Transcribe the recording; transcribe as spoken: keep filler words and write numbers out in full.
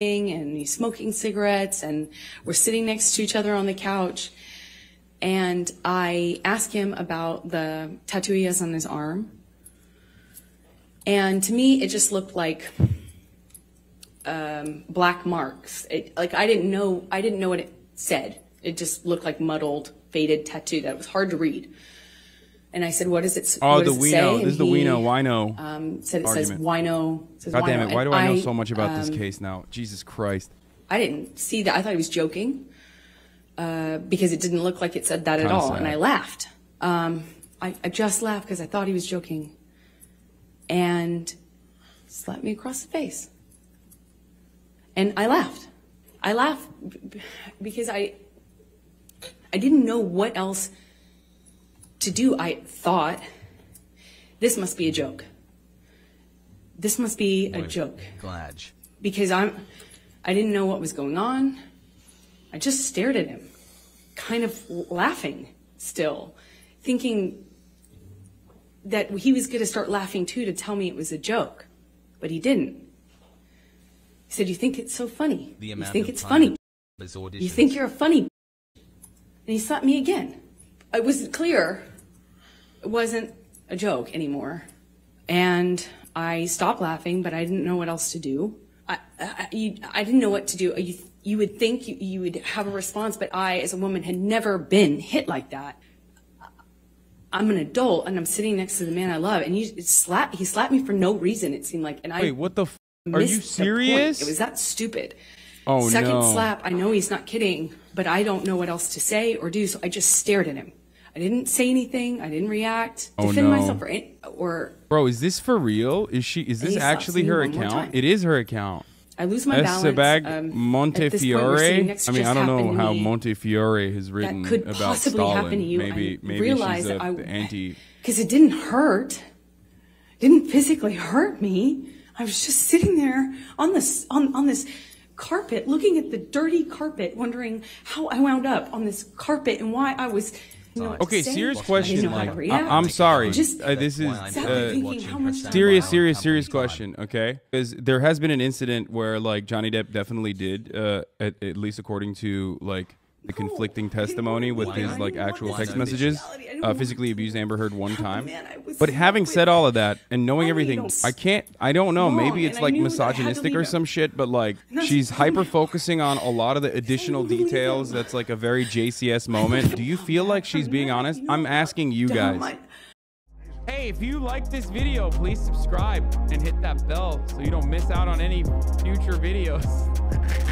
and he's smoking cigarettes, and we're sitting next to each other on the couch, and I ask him about the tattoo he has on his arm, and to me it just looked like um, black marks. It, like I didn't know I didn't know what it said. It just looked like muddled, faded tattoo that was hard to read. And I said, what does it, oh, what does the it say? Oh, the Wino. This is the Wino, Wino um, said it argument. Says Wino. Says God Wino. Damn it. Why do I, I know so much about um, this case now? Jesus Christ. I didn't see that. I thought he was joking uh, because it didn't look like it said that Kinda at all. Sad. And I laughed. Um, I, I just laughed because I thought he was joking. And slapped me across the face. And I laughed. I laughed because I, I didn't know what else to do. I thought, this must be a joke. This must be a We're joke. Glad. Because I'm, I didn't know what was going on. I just stared at him, kind of laughing still, thinking that he was going to start laughing too to tell me it was a joke, but he didn't. He said, you think it's so funny? The amount you think of it's funny? You think you're a funny? And he slapped me again. It was clear it wasn't a joke anymore, and I stopped laughing, but I didn't know what else to do. I, I, you, I didn't know what to do. You, you would think you, you would have a response, but I, as a woman, had never been hit like that. I'm an adult, and I'm sitting next to the man I love, and you slap. He slapped me for no reason. It seemed like, and I wait, what the? F Are you serious? It was that stupid. Oh no! Second slap. I know he's not kidding, but I don't know what else to say or do, so I just stared at him. I didn't say anything. I didn't react. Oh, defend no. myself or, any, or bro, is this for real? Is she? Is this actually her account? It is her account. I lose my Esabag balance. Um, Montefiore. I mean, I don't know how Montefiore has written that could about possibly Stalin. Happen to you. Maybe, I maybe realize she's a, that I, the anti. Because it didn't hurt. Didn't physically hurt me. I was just sitting there on this on on this. carpet, looking at the dirty carpet, wondering how I wound up on this carpet and why I was, you know, okay, serious question. Like, I'm sorry. Just, uh, this is uh, serious, serious, serious question, okay? Because there has been an incident where, like, Johnny Depp definitely did, uh, at, at least according to, like, the conflicting testimony with his, like, actual text messages, uh, physically abused Amber Heard one time. But having said all of that and knowing everything, I can't, I don't know, maybe it's like misogynistic or some shit, but like she's hyper focusing on a lot of the additional details. That's like a very J C S moment. Do you feel like she's being honest? I'm asking you guys. Hey, if you like this video, please subscribe and hit that bell so you don't miss out on any future videos.